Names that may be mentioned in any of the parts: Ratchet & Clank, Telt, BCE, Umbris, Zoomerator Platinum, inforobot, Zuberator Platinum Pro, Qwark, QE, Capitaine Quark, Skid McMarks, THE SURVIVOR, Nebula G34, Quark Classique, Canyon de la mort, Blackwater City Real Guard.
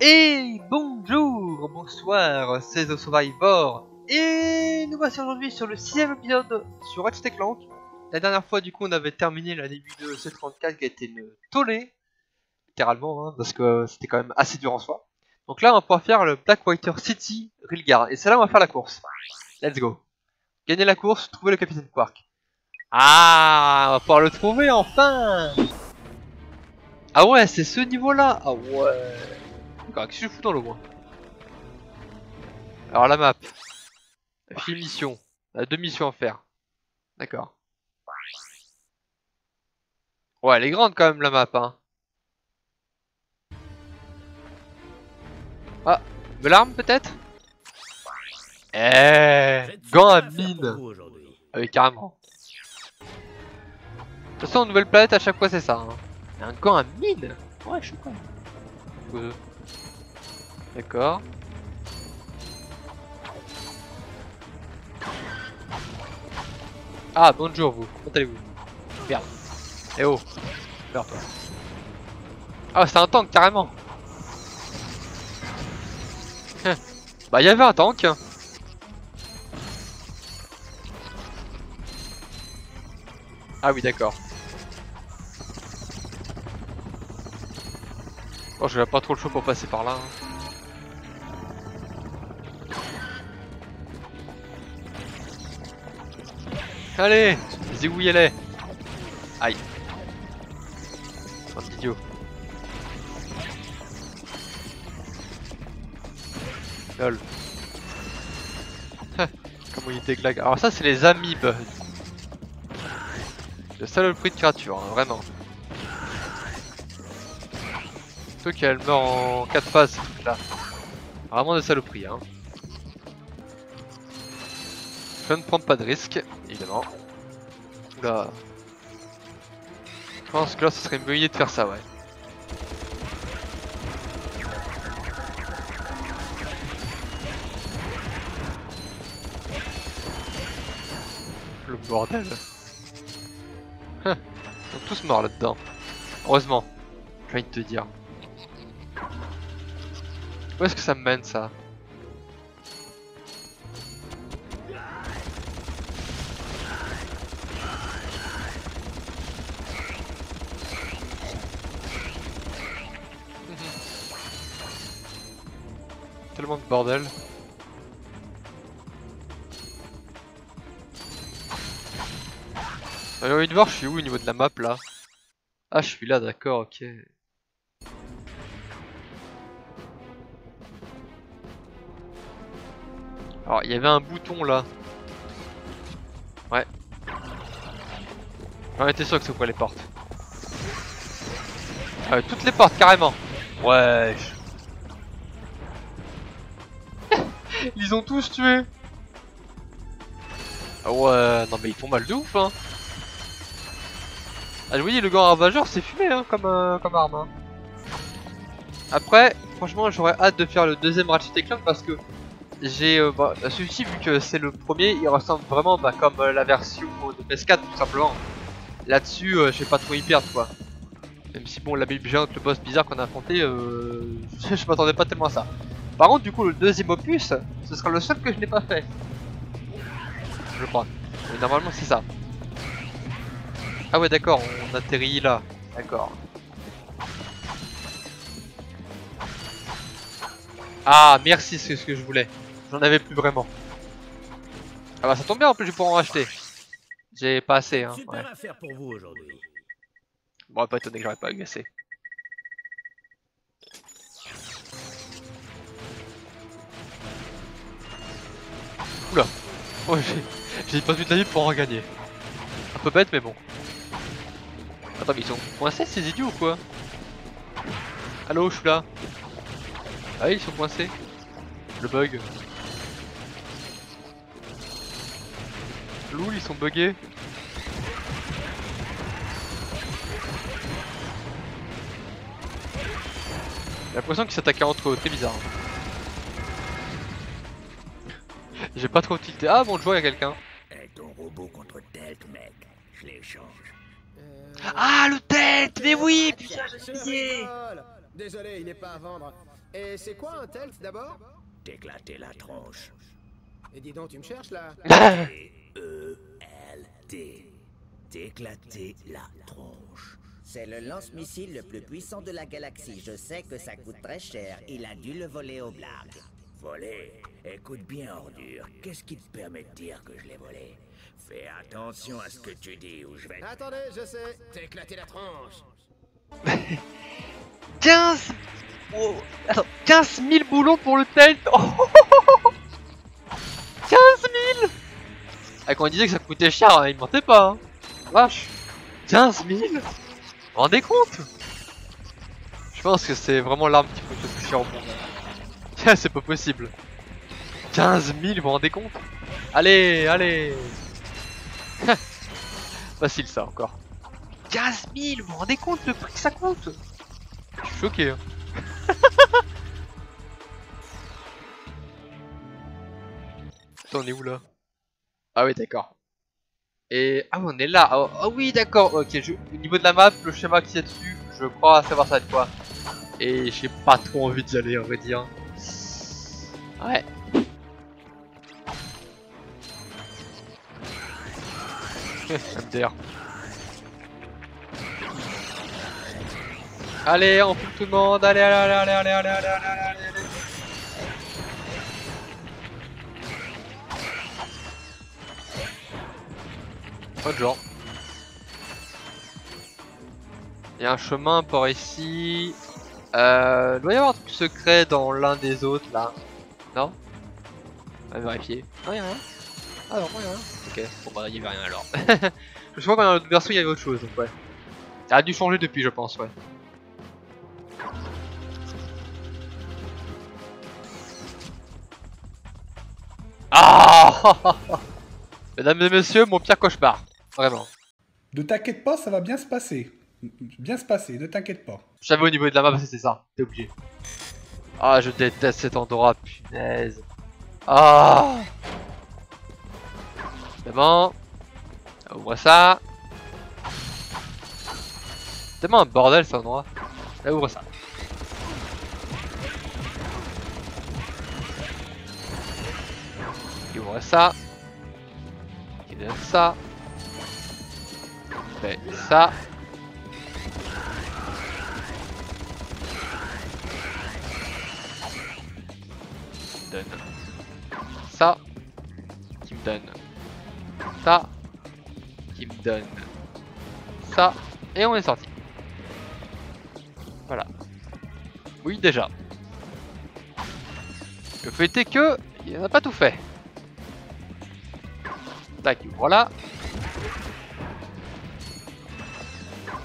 Et bonjour, bonsoir, c'est The Survivor. Et nous voici aujourd'hui sur le 6ème épisode sur Ratchet & Clank. La dernière fois du coup on avait terminé la Nebula G34 qui a été une tollée, littéralement, hein, parce que c'était quand même assez dur en soi. Donc là on va pouvoir faire le Blackwater City Real Guard, et c'est là on va faire la course. Let's go. Gagner la course, trouver le Capitaine Quark. Ah, on va pouvoir le trouver enfin. Ah ouais, c'est ce niveau là. Ah ouais. Qu'est-ce que je fous dans le loin? Alors la map. Fil mission. On a deux missions à faire. D'accord. Ouais, elle est grande quand même la map, hein. Ah, de l'arme peut-être? Gant à mine. Ah oui, carrément. De toute façon, nouvelle planète à chaque fois c'est ça, hein. Un gant à mine? Ouais, je suis con. D'accord. Ah, bonjour vous, comment allez-vous? Merde. Eh oh, meurs pas. Ah, c'est un tank carrément. Bah, il y avait un tank. Ah oui, d'accord. Oh, je vais pas trop le choix pour passer par là, hein. Allez, zigouillez-les. Aïe. Oh, idiot. Lol. Comment il déglague. Alors ça c'est les amibes. Le saloperie de créature, hein, vraiment. Surtout qu'elle meurt en 4 phases ce truc là. Vraiment des saloperies, hein. Je ne prends pas de risque, évidemment. Oula. Je pense que là, ce serait mieux de faire ça, ouais. Le bordel. Ils sont tous morts là-dedans. Heureusement, j'ai envie de te dire. Où est-ce que ça me mène, ça? Tellement de bordel. J'ai envie de voir, je suis où au niveau de la map là? Ah, je suis là, d'accord, ok. Alors, il y avait un bouton là. Ouais. On était sûr que c'est quoi les portes? Ah, toutes les portes carrément. Ouais. Ils ont tous tué. Ah ouais, non mais ils font mal de ouf, hein. Ah je vous dis, le gant ravageur c'est fumé, hein, comme arme, hein. Après, franchement j'aurais hâte de faire le deuxième Ratchet & Clank parce que j'ai celui-ci, vu que c'est le premier, il ressemble vraiment comme la version de PS4 tout simplement. Là-dessus je vais pas trop y perdre quoi. Même si bon, la Bible géante, le boss bizarre qu'on a affronté, je m'attendais pas tellement à ça. Par contre, du coup, le deuxième opus, ce sera le seul que je n'ai pas fait. Je crois. Mais normalement, c'est ça. Ah ouais, d'accord, on atterrit là. D'accord. Ah, merci, c'est ce que je voulais. J'en avais plus vraiment. Ah bah, ça tombe bien, en plus, je vais pouvoir en racheter. J'ai pas assez, hein. Ouais. Bon, pas étonné que j'aurais pas agacé. Oula, oh, j'ai pas vu de la vie pour en regagner. Un peu bête mais bon. Attends mais ils sont coincés ces idiots ou quoi? Allo, je suis là. Ah ils sont coincés. Le bug. Loul, ils sont buggés. J'ai l'impression qu'ils s'attaquaient entre eux, c'est bizarre. J'ai pas trop tilté. Ah bon, je vois, y'a quelqu'un. Ah le tête, mais oui, putain, j'ai oublié. Désolé, il n'est pas à vendre. Et c'est quoi un telt d'abord? T'éclater la tronche. Et dis donc, tu me cherches là? T-E-L-T. T'éclater la tronche. C'est le lance-missile le plus puissant de la galaxie. Je sais que ça coûte très cher. Il a dû le voler au blague. Voler? Écoute bien, ordure. Qu'est-ce qui te permet de dire que je l'ai volé? Fais attention à ce que tu dis ou je vais... Attendez, je sais. T'éclater la tronche. 15... Oh, attends, 15 000 boulons pour le telt. Oh, oh, oh, oh. 15 000 ah, quand on disait que ça coûtait cher, hein, il mentait pas. Hein. Vache. 15 000 vous vous rendez compte? Je pense que c'est vraiment l'arme qui coûte le plus cher au monde. C'est pas possible. 15 000 vous vous rendez compte? Allez, allez. Facile ça encore. 15 000 vous vous rendez compte le prix que ça coûte? Je suis choqué. Hein. Putain, on est où là? Ah oui, d'accord. Et ah, on est là. Ah, ah oui, d'accord. Ok, au niveau de la map, le schéma qui est dessus, je crois savoir ça de quoi. Et j'ai pas trop envie d'y aller, on va dire. Ouais. D'ailleurs. Allez, on fout tout le monde, allez, allez, allez, allez, allez, allez, allez, allez, allez. Pas de genre. Il y a un chemin par ici. Il doit y avoir un truc secret dans l'un des autres là. Non? On va vérifier. Non, y'a rien. Ah non, y'a rien. Ok, bon bah y'avait rien alors. Je crois que dans l'autre version il y avait autre chose, donc ouais. Ça a dû changer depuis, je pense, ouais. Ah, mesdames et messieurs, mon pire cauchemar, vraiment. Ne t'inquiète pas, ça va bien se passer. Bien se passer, ne t'inquiète pas. J'avais au niveau de la map, c'est ça, t'es obligé. Ah, je déteste cet endroit, punaise. Ah. C'est bon. Ouvre ça. C'est tellement un bordel cet endroit. Là, ouvre ça. Il ouvre ça. Il donne ça. Il fait ça. Il donne ça. Qui me donne ça. Qui me donne ça. Et on est sorti. Voilà. Oui, déjà. Le fait est que il n'a pas tout fait. Tac, il ouvre là.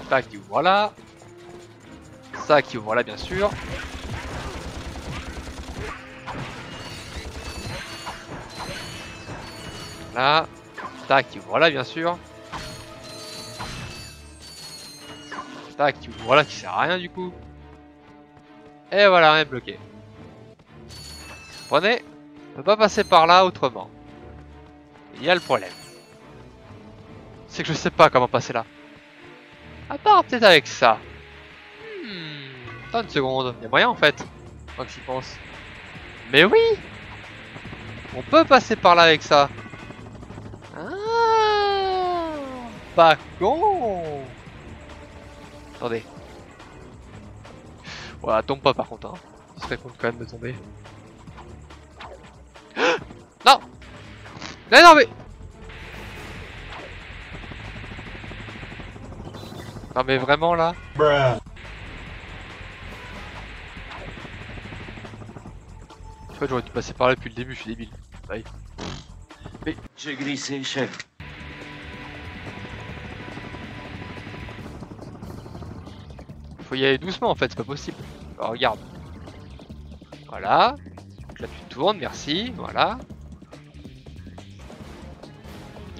Tac, il ouvre là. Ça qui ouvre là, bien sûr. Là. Tac, il ouvre là, bien sûr. Tac, qui ouvre là, qui sert à rien du coup. Et voilà, on est bloqué. Prenez. On peut pas passer par là autrement. Il y a le problème. C'est que je sais pas comment passer là. À part peut-être avec ça. Attends une seconde. Il y a moyen en fait. Moi que j'y pense. Mais oui. On peut passer par là avec ça. Ah, pas con. Attendez. Voilà, tombe pas par contre. Hein. Ce serait con quand même de tomber. Non. Mais non mais... Non mais vraiment là. Bruh. En fait j'aurais dû passer par là depuis le début, je suis débile. Aïe. Mais... J'ai glissé, chef. Faut y aller doucement en fait, c'est pas possible. Alors, regarde. Voilà. Donc là tu tournes, merci, voilà.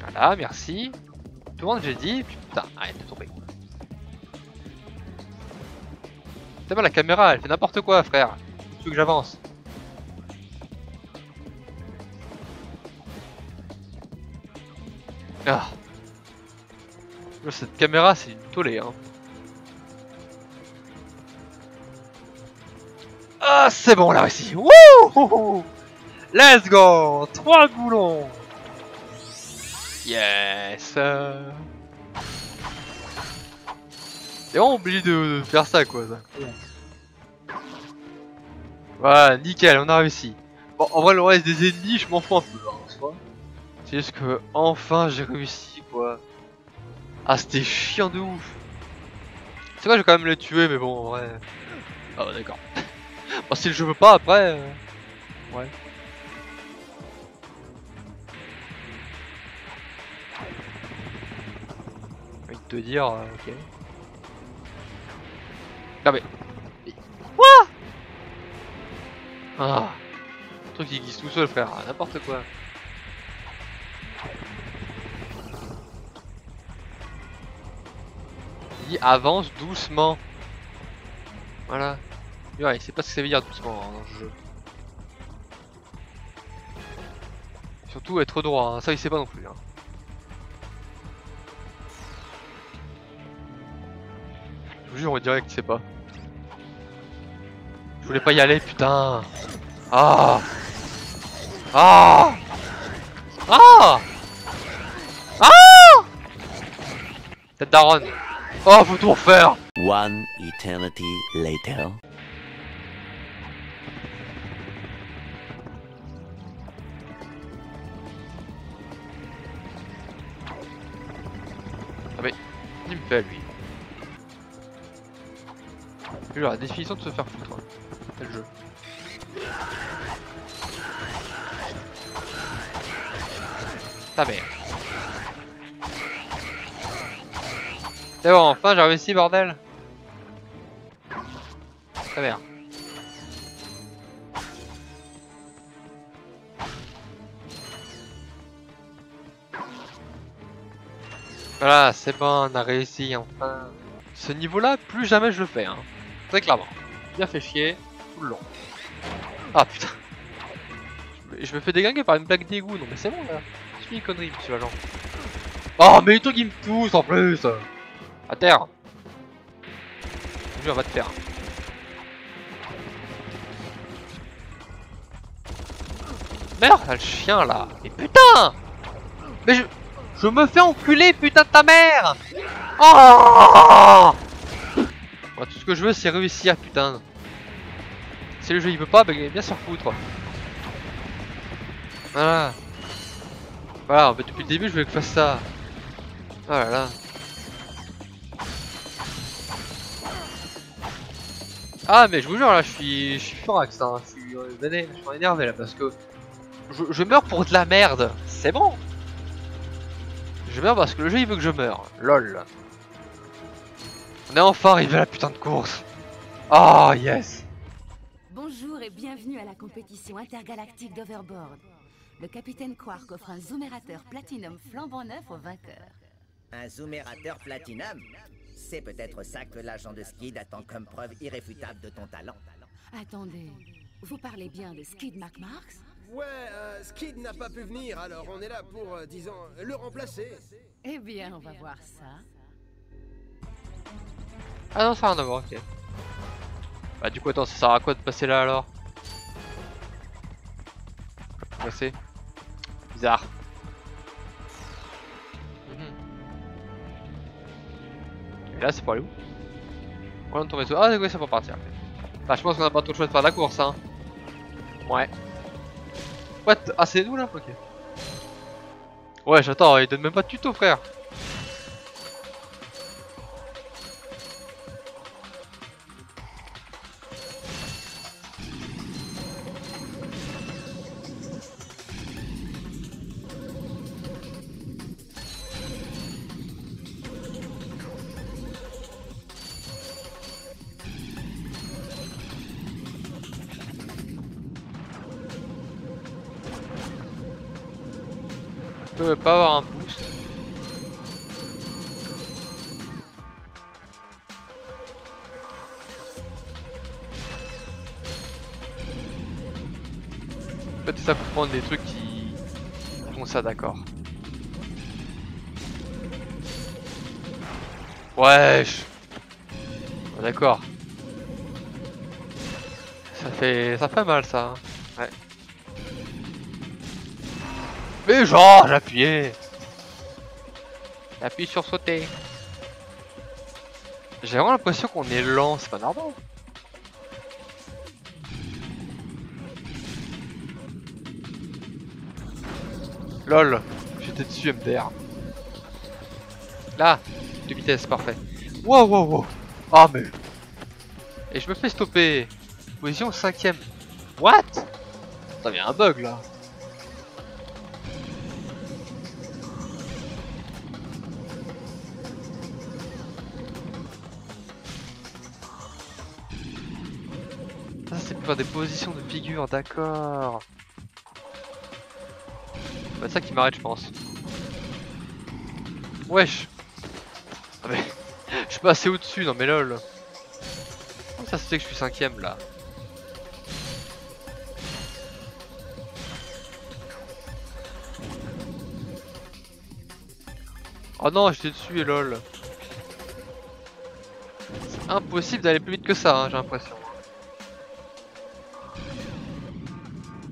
Voilà, merci. Tourne, j'ai dit. Putain, arrête de tomber. T'as pas la caméra, elle fait n'importe quoi, frère. Tu veux que j'avance? Ah. Cette caméra, c'est une tollée, hein. Ah, c'est bon, on l'a réussi. Wouhou! Let's go! 3 goulons! Yes! Et on oublie de faire ça, quoi. Ça. Voilà, nickel, on a réussi. Bon, en vrai, le reste des ennemis, je m'en fous un peu, en soi. C'est juste que, enfin, j'ai réussi, quoi. Ah, c'était chiant de ouf. C'est vrai, je vais quand même le tuer, mais bon, en vrai. Ah, bah, d'accord. Bon, si je veux pas, après. Ouais. J'ai envie de te dire, ok. Non, mais. Quoi? Ah. Le truc qui glisse tout seul, frère, n'importe quoi. Il dit avance doucement. Voilà. Ouais, il sait pas ce que ça veut dire doucement hein, dans ce jeu. Surtout être droit, hein. Ça il sait pas non plus. Hein. Je vous jure, on dirait qu'il sait pas. Je voulais pas y aller, putain. Ah! Ah! Ah! Ah! Tête daronne. Oh, faut tout refaire. One eternity later. Ah mais, il me fait lui. C'est la définition de se faire foutre. C'est le jeu. Ta merde. C'est bon, enfin j'ai réussi, bordel. Ta merde. Voilà, c'est bon, on a réussi, enfin. Ce niveau-là, plus jamais je le fais, hein. Très clairement. Bien fait chier, tout le long. Ah putain. Je me fais déglinguer par une plaque d'égout, non mais c'est bon là. Je suis une connerie, monsieur l'agent. Oh, mais les trucs qui me poussent en plus! À terre! Je vais te faire. Merde, le chien là! Mais putain! Mais je me fais enculer, putain de ta mère! Oh bon, tout ce que je veux, c'est réussir, putain. Si le jeu il veut pas, bah bien s'en foutre. Voilà. Voilà, en fait, depuis le début, je voulais que je fasse ça. Oh là là. Ah, mais je vous jure, là, je suis furax, hein. Je suis énervé, là, parce que je meurs pour de la merde. C'est bon. Je meurs parce que le jeu, il veut que je meure. Lol. On est enfin arrivé à la putain de course. Oh, yes. Bonjour et bienvenue à la compétition intergalactique d'Overboard. Le capitaine Quark offre un Zoomerator Platinum flambant neuf au vainqueur. Un Zoomerator Platinum? C'est peut-être ça que l'agent de Skid attend comme preuve irréfutable de ton talent. Attendez, vous parlez bien de Skid McMarks? Ouais, Skid n'a pas pu venir, alors on est là pour, disons, le remplacer. Eh bien, on va voir ça. Ah non, ça n'a rien à voir, ok. Bah du coup, attends, ça sert à quoi de passer là alors? Passer. Bizarre. Et là c'est pour aller où? On est tombé sous. Ah oui, c'est pour partir. Bah je pense qu'on a pas trop le choix de faire la course hein. Ouais. What? Ah c'est nous là? Ok. Ouais j'attends, il donne même pas de tuto frère. Je peux pas avoir un boost. Peut-être ça pour prendre des trucs qui font ça, d'accord. Wesh. D'accord. Ça fait mal ça. Ouais. Mais genre j'appuyais. J'appuie sur sauter. J'ai vraiment l'impression qu'on est lent, c'est pas normal. LOL, j'étais dessus MDR. Là, de vitesse, parfait. Wow, wow, wow. Ah mais... Et je me fais stopper. Position 5ème. What? Ça vient un bug là. Ça c'est pour faire des positions de figure, d'accord. C'est ça qui m'arrête je pense. Wesh. Ah mais... je suis passé au-dessus, non mais lol. Comment ça se fait que je suis 5ème là? Oh non, j'étais dessus et lol. C'est impossible d'aller plus vite que ça, hein, j'ai l'impression.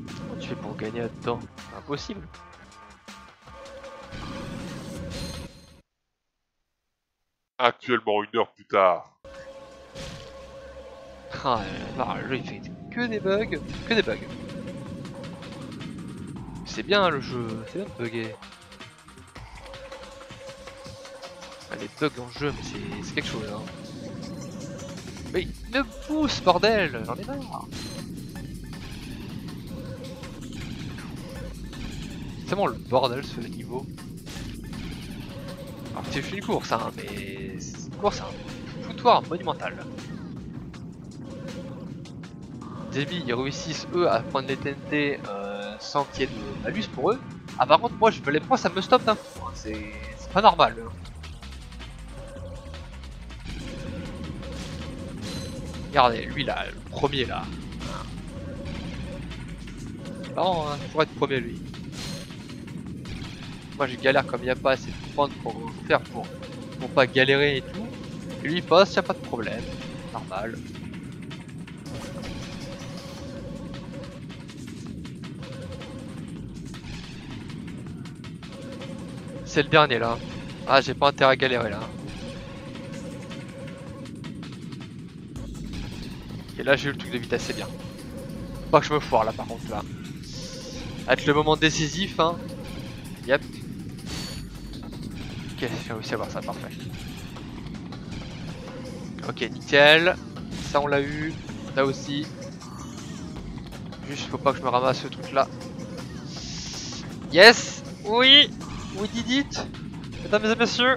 Comment tu fais pour gagner là-dedans? C'est impossible. Actuellement 1 heure plus tard. Ah, le jeu il fait que des bugs. C'est bien le jeu, c'est bien de bugger. Ah, les bugs dans le jeu, mais c'est quelque chose hein. Mais il me pousse bordel, j'en ai marre. C'est vraiment le bordel ce niveau. Alors c'est une course hein, mais c'est une course, un foutoir monumental. Débit, ils réussissent eux à prendre les TNT sans qu'il y ait de malus pour eux. Ah par contre moi je me les prends, ça me stoppe d'un coup, hein. C'est pas normal. Regardez, lui là, le premier là. C'est marrant hein, pour être premier lui. Moi je galère comme il n'y a pas assez de prendre pour faire pour pas galérer et tout. Et lui il passe, y a pas de problème, normal. C'est le dernier là. Ah j'ai pas intérêt à galérer là. Et là j'ai eu le truc de vitesse, c'est bien. Faut pas que je me foire là par contre là. Avec le moment décisif hein. Yep. Ok, j'ai réussi à voir ça, parfait. Ok, nickel. Ça on l'a eu. Là aussi. Juste faut pas que je me ramasse ce truc là. Yes. Oui. We did it. Mesdames et messieurs.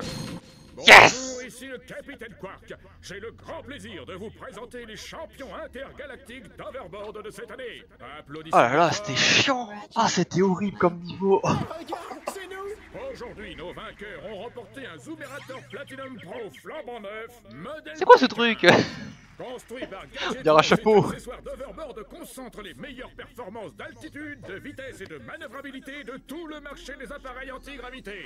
Yes. Bonjour, ici le Capitaine Quark. J'ai le grand plaisir de vous présenter les champions intergalactiques d'Overboard de cette année. Applaudissements. Oh là là, c'était chiant. Ah, c'était horrible comme niveau. Oh, regarde, c'est nous. Aujourd'hui, nos vainqueurs ont remporté un Zuberator Platinum Pro flambant neuf. C'est quoi ce truc? Construit par Gadget, l'accessoire d'Overboard concentre les meilleures performances d'altitude, de vitesse et de manœuvrabilité de tout le marché des appareils anti-gravité.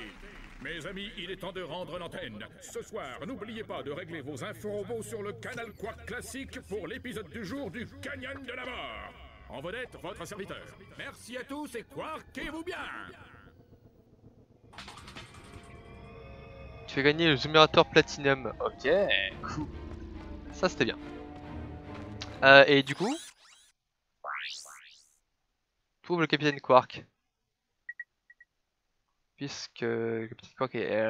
Mes amis, il est temps de rendre l'antenne. Ce soir, n'oubliez pas de régler vos inforobots sur le canal Quark Classique pour l'épisode du jour du Canyon de la mort. En vedette, votre serviteur. Merci à tous et quarkez-vous bien. Tu as gagné le Zoomerator Platinum. Ok, cool. Ça c'était bien. Et du coup, trouve le Capitaine Quark. Puisque le Capitaine Quark est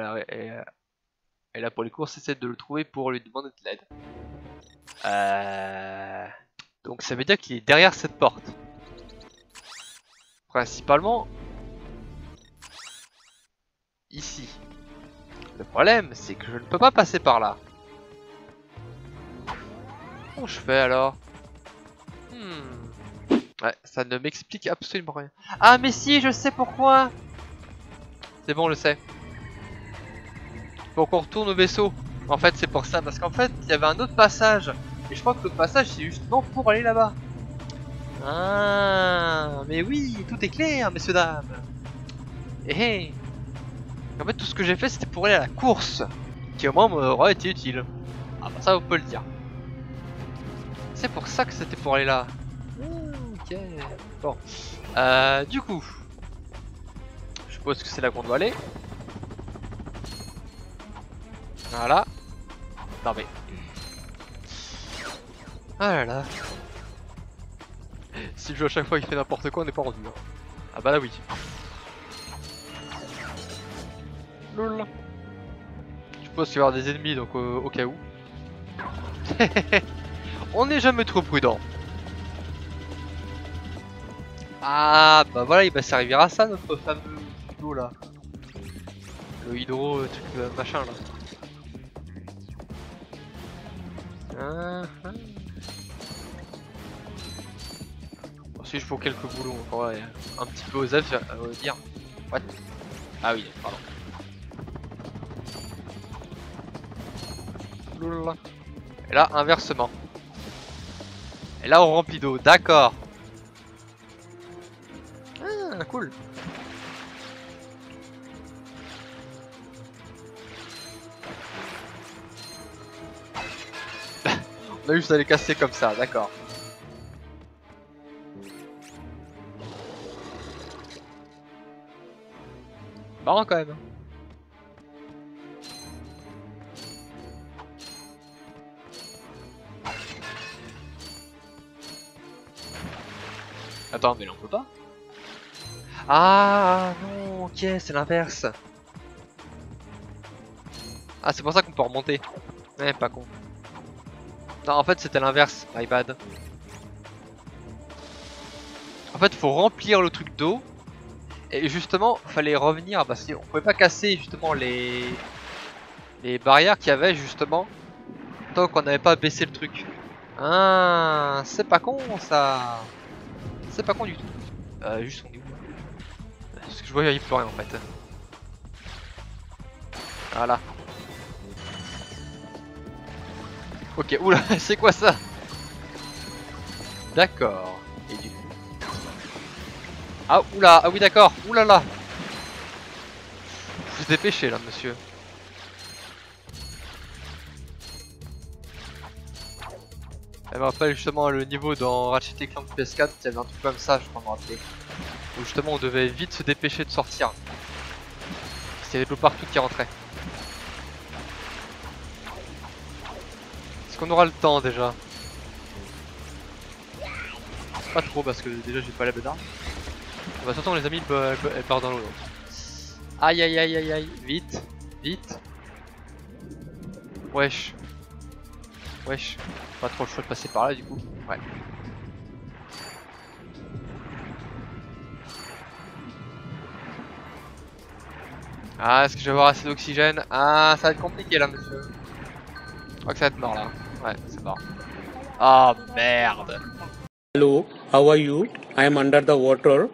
là pour les courses, essaie de le trouver pour lui demander de l'aide. Donc ça veut dire qu'il est derrière cette porte. Principalement ici. Le problème c'est que je ne peux pas passer par là. Comment je fais alors? Ouais, ça ne m'explique absolument rien. Ah mais si, je sais pourquoi. C'est bon, je sais. Faut qu'on retourne au vaisseau. En fait c'est pour ça, parce qu'en fait il y avait un autre passage. Et je crois que le passage c'est justement pour aller là-bas. Ah mais oui, tout est clair messieurs dames. Hey. En fait tout ce que j'ai fait c'était pour aller à la course, qui au moins m'aurait été utile. Ah bah ça vous pouvez le dire. C'est pour ça que c'était pour aller là. Ok. Bon. Du coup, je suppose que c'est là qu'on doit aller. Voilà. Non mais. Ah là là. Si le jeu à chaque fois il fait n'importe quoi, on n'est pas rendu. Hein. Ah bah là oui. Lol. Je suppose qu'il va y avoir des ennemis donc au cas où. On n'est jamais trop prudent. Ah bah voilà, il va servir à ça notre fameux hydro là. Le hydro, truc machin là. Ensuite, je faut quelques boulons, ouais, un petit peu aux affaires, dire. What? Ah oui, pardon. Loulala. Et là, inversement. Et là, on remplit d'eau, d'accord. Ah, cool. On a juste à les casser comme ça, d'accord. Marrant quand même. Attends, mais là on peut pas. Ah non, ok, c'est l'inverse. Ah, c'est pour ça qu'on peut remonter. Eh, pas con. Non, en fait c'était l'inverse, my bad. En fait faut remplir le truc d'eau. Et justement fallait revenir parce qu'on pouvait pas casser justement les barrières qu'il y avait justement tant qu'on n'avait pas baissé le truc. Ah, c'est pas con ça. C'est pas con du tout. Juste on est où? Parce que je vois il n'y a plus rien en fait. Voilà. Ok, oula, c'est quoi ça? D'accord. Et du coup... Ah, oula, ah oui, d'accord, oulala là là. Faut se dépêcher là, monsieur. Elle me rappelle justement le niveau dans Ratchet & Clank PS4, il y avait un truc comme ça, je crois me rappeler. Où justement on devait vite se dépêcher de sortir. Parce qu'il y avait de l'eau partout qui rentrait. On aura le temps déjà. Pas trop parce que déjà j'ai pas la bonne arme. On va s'entendre les amis, elle part dans l'eau. Aïe aïe aïe aïe aïe, vite, vite. Wesh. Wesh. Pas trop le choix de passer par là du coup. Ouais. Ah, est-ce que je vais avoir assez d'oxygène? Ah, ça va être compliqué là monsieur. Je crois que ça va être mort là. Ouais, c'est mort. Oh merde. Hello, how are you? I am under the water.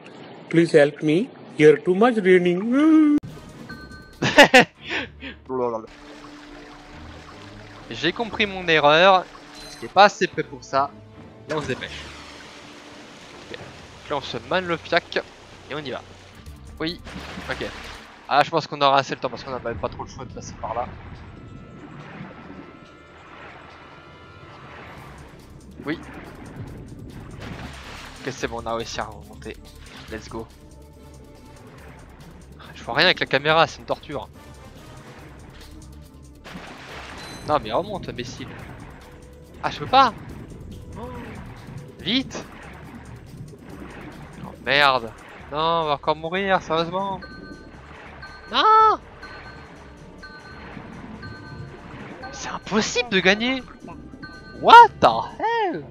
Please help me. Here too much raining. J'ai compris mon erreur. Ce qui n'est pas assez prêt pour ça. Là on se dépêche. Okay. Là on se manne le fiac. Et on y va. Oui. Ok. Ah, je pense qu'on aura assez le temps parce qu'on n'a pas trop le choix de passer par là. Oui. Ok, c'est bon, on a réussi à remonter. Let's go. Je vois rien avec la caméra, c'est une torture. Non mais remonte, imbécile. Ah, je peux pas. Vite. Oh merde. Non, on va encore mourir, sérieusement. Non. C'est impossible de gagner. What the hell?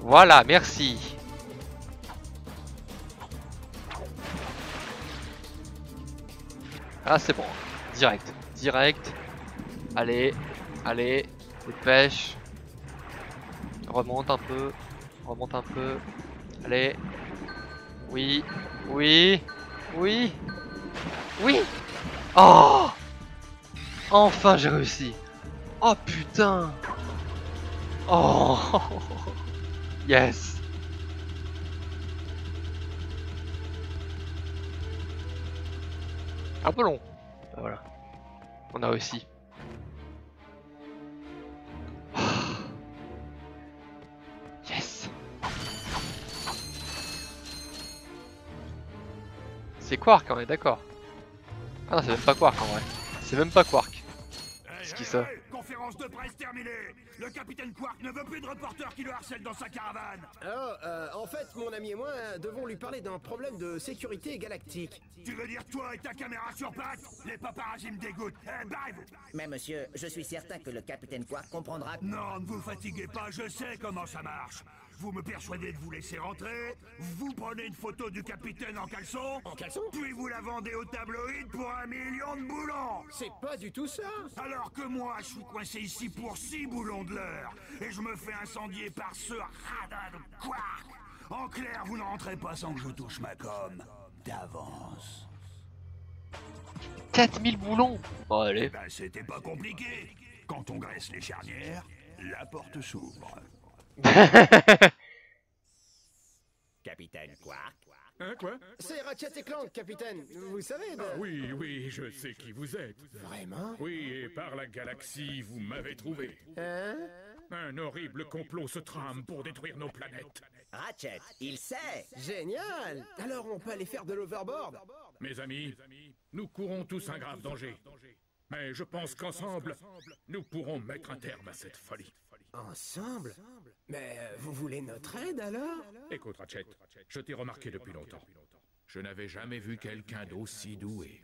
Voilà, merci. Ah, c'est bon. Direct. Direct. Allez. Allez. Dépêche. Remonte un peu. Remonte un peu. Allez. Oui. Oui. Oui. Oui. Oh! Enfin, j'ai réussi. Oh putain! Oh! Yes! Un peu long. Ben voilà. On a réussi. Yes! C'est Quark, on est d'accord. Ah non, c'est même pas Quark en vrai. C'est même pas Quark. C'est qui ça? Conférence de presse terminée. Le capitaine Quark ne veut plus de reporters qui le harcèlent dans sa caravane. Alors, en fait, mon ami et moi devons lui parler d'un problème de sécurité galactique. Tu veux dire toi et ta caméra sur pattes? Les paparazzis me dégoûtent. Eh, bye. Mais monsieur, je suis certain que le capitaine Quark comprendra. Non, ne vous fatiguez pas, je sais comment ça marche. Vous me persuadez de vous laisser rentrer, vous prenez une photo du capitaine en caleçon, puis vous la vendez au tabloïd pour 1 million de boulons. C'est pas du tout ça. Alors que moi, je suis coincé ici pour 6 boulons de l'heure, et je me fais incendier par ce radin de Quark. En clair, vous ne rentrez pas sans que je touche ma com. D'avance. 4000 boulons. Bon, allez. Ben, c'était pas compliqué. Quand on graisse les charnières, la porte s'ouvre. Capitaine Quark. Hein, quoi? C'est Ratchet et Clank, capitaine. Vous savez, ben... Ah, oui, oui, je sais qui vous êtes. Vraiment? Oui, et par la galaxie, vous m'avez trouvé. Hein? Un horrible complot se trame pour détruire nos planètes. Ratchet, il sait. Génial. Alors on peut aller faire de l'overboard. Mes amis, nous courons tous un grave danger. Mais je pense qu'ensemble, nous pourrons mettre un terme à cette folie. Ensemble? Mais vous voulez notre aide alors? Écoute Ratchet, je t'ai remarqué depuis longtemps. Je n'avais jamais vu quelqu'un d'aussi doué.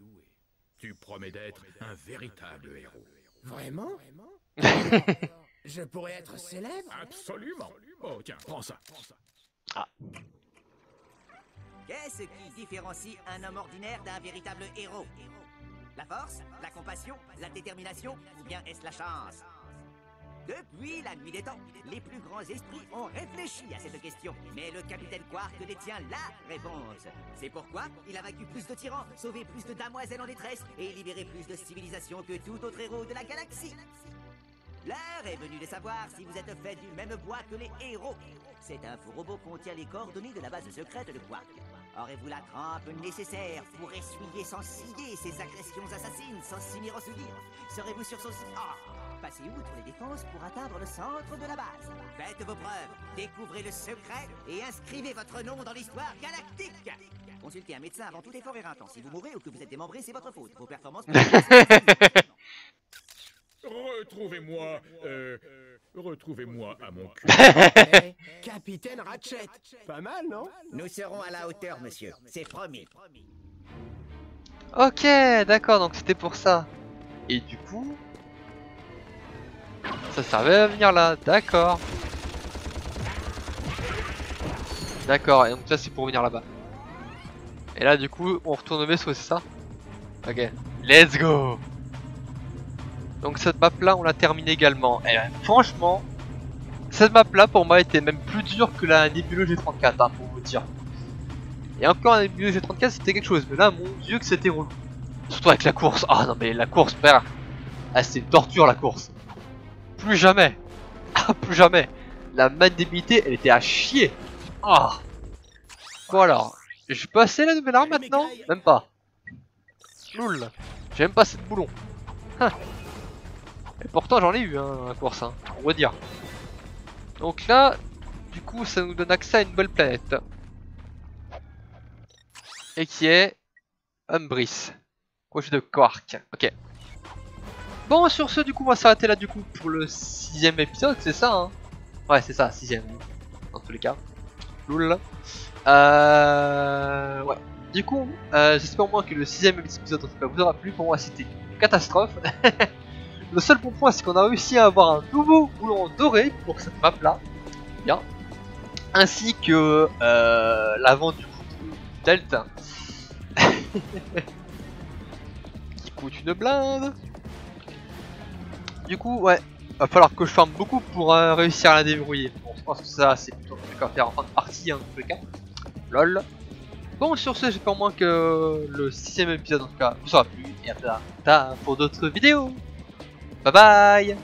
Tu promets d'être un véritable héros. Vraiment? Je pourrais être célèbre? Absolument. Oh tiens, prends ça. Ah. Qu'est-ce qui différencie un homme ordinaire d'un véritable héros? La force, la compassion, la détermination, ou bien est-ce la chance? Depuis la nuit des temps, les plus grands esprits ont réfléchi à cette question. Mais le capitaine Quark détient la réponse. C'est pourquoi il a vaincu plus de tyrans, sauvé plus de damoiselles en détresse et libéré plus de civilisations que tout autre héros de la galaxie. L'heure est venue de savoir si vous êtes fait du même bois que les héros. Cet info-robot contient les coordonnées de la base secrète de Quark. Aurez-vous la trempe nécessaire pour essuyer sans ciller ces agressions assassines sans s'y mieux ressoudir? Serez-vous sur son site? Passez outre les défenses pour atteindre le centre de la base. Faites vos preuves, découvrez le secret et inscrivez votre nom dans l'histoire galactique. Consultez un médecin avant tout effort éreintant. Si vous mourrez ou que vous êtes démembré, c'est votre faute. Vos performances... Retrouvez-moi... Retrouvez-moi à mon cul. Hey, capitaine Ratchet. Pas mal, non? Nous serons à la hauteur, monsieur. C'est promis. Ok, d'accord, donc c'était pour ça. Et du coup... Ça servait à venir là, d'accord. D'accord, et donc ça c'est pour venir là-bas. Et là du coup on retourne au vaisseau, c'est ça? Ok, let's go. Donc cette map là on l'a terminée également. Et franchement, cette map là pour moi était même plus dure que la Nebula G34, hein, pour vous dire. Et encore la Nebula G34 c'était quelque chose, mais là mon dieu que c'était relou. Surtout avec la course, ah non mais la course père, ah, c'est une torture la course. Plus jamais. Ah, plus jamais. La maniabilité, elle était à chier. Ah. Bon alors, je peux passer la nouvelle arme maintenant? Même pas. Loul. J'ai même pas assez de boulons. Hein. Et pourtant, j'en ai eu hein, la course. Hein, on va dire. Donc là, du coup, ça nous donne accès à une nouvelle planète. Et qui est Umbris. Proche de Quark. Ok. Bon, sur ce, du coup, on va s'arrêter là, du coup, pour le 6e épisode, c'est ça, hein? Ouais, c'est ça, 6e, dans tous les cas. Loul. Ouais. Du coup, j'espère au moins que le 6e épisode, en tout cas, vous aura plu. Pour moi, c'était une catastrophe. Le seul bon point, c'est qu'on a réussi à avoir un nouveau boulon doré pour cette map-là. Bien. Ainsi que l'avant du coup, Delta. Qui coûte une blinde. Du coup, ouais, va falloir que je farme beaucoup pour réussir à la débrouiller. Bon, je pense que ça, c'est plutôt un truc à faire en fin de partie, hein, en tous les cas. Lol. Bon, sur ce, j'espère au moins que le 6e épisode, en tout cas, vous aura plu. Et à plus tard pour d'autres vidéos. Bye bye!